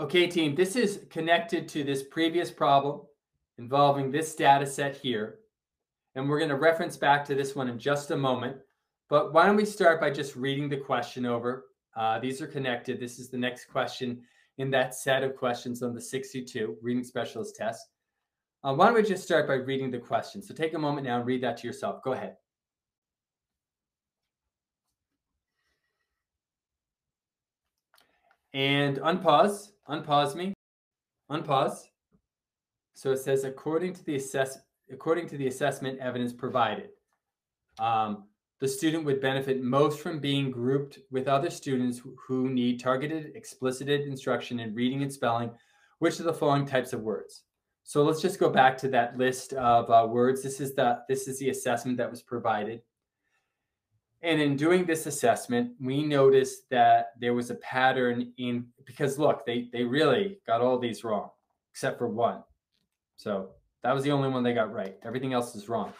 Okay, team, this is connected to this previous problem involving this data set here. And we're going to reference back to this one in just a moment. But why don't we start by just reading the question over. These are connected. This is the next question in that set of questions on the 62 reading specialist test. Why don't we just start by reading the question? So take a moment now and read that to yourself. Go ahead. And unpause. Unpause me. Unpause. So it says, according to the assessment evidence provided, the student would benefit most from being grouped with other students who need targeted, explicit instruction in reading and spelling, which are the following types of words. So let's just go back to that list of words. This is the assessment that was provided. And in doing this assessment, we noticed that there was a pattern in, because look, they really got all these wrong, except for one. So that was the only one they got right. Everything else is wrong.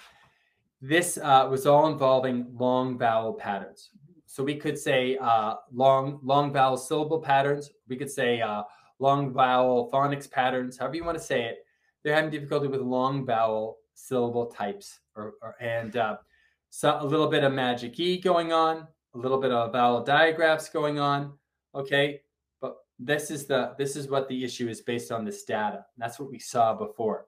This was all involving long vowel patterns. So we could say long vowel syllable patterns. We could say long vowel phonics patterns, however you want to say it. They're having difficulty with long vowel syllable types and so a little bit of magic E going on, a little bit of vowel digraphs going on. Okay, but this is what the issue is based on this data. That's what we saw before.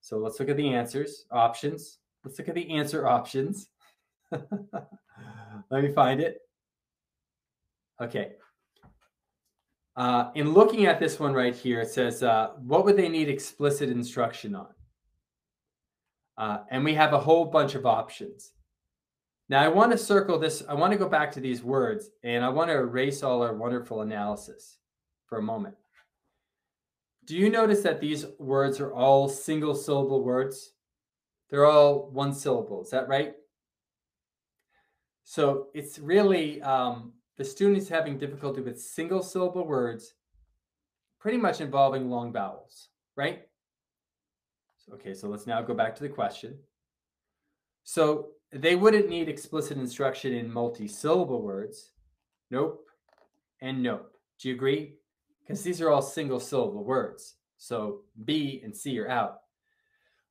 So let's look at the answers, options. Let's look at the answer options. Let me find it. Okay. In looking at this one right here, it says, what would they need explicit instruction on? And we have a whole bunch of options. Now, I want to circle this. I want to go back to these words, and I want to erase all our wonderful analysis for a moment. Do you notice that these words are all single syllable words? They're all one syllable. Is that right? So it's really the student is having difficulty with single syllable words, pretty much involving long vowels, right? Okay, so let's now go back to the question. So they wouldn't need explicit instruction in multi-syllable words. Nope, and nope. Do you agree? Because these are all single-syllable words. So B and C are out.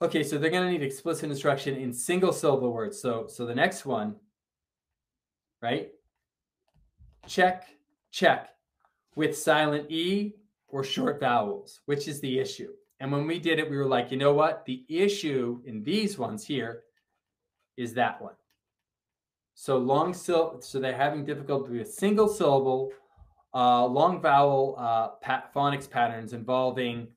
Okay, so they're going to need explicit instruction in single-syllable words. So the next one, right? Check, check, with silent E or short vowels, which is the issue. And when we did it, we were like, you know what? The issue in these ones here is that one. So so they're having difficulty with single syllable, long vowel phonics patterns involving,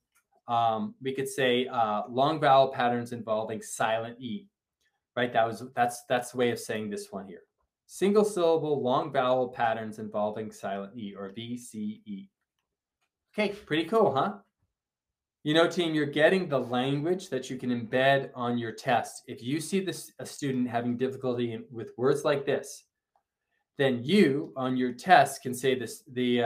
we could say long vowel patterns involving silent E, right? That's the way of saying this one here. Single syllable, long vowel patterns involving silent E or VCE. Okay, pretty cool, huh? You know, team, you're getting the language that you can embed on your test. If you see a student having difficulty with words like this, then you, on your test, can say this: the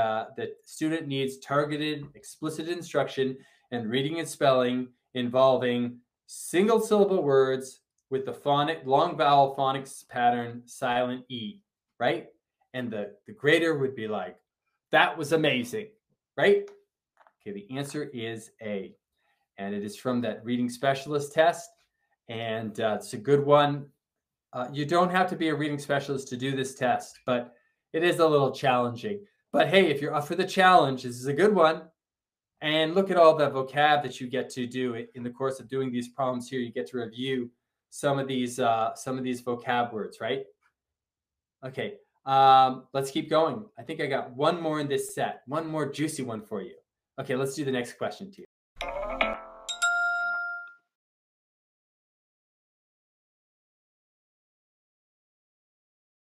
student needs targeted, explicit instruction in reading and spelling involving single-syllable words with the long vowel phonics pattern silent E, right? And the grader would be like, that was amazing, right? Okay, the answer is A, and it is from that reading specialist test, and it's a good one. You don't have to be a reading specialist to do this test, but it is a little challenging. But hey, if you're up for the challenge, this is a good one. And look at all the vocab that you get to do in the course of doing these problems here. You get to review some of these vocab words, right? Okay, let's keep going. I think I got one more in this set, one more juicy one for you. Okay, let's do the next question, too.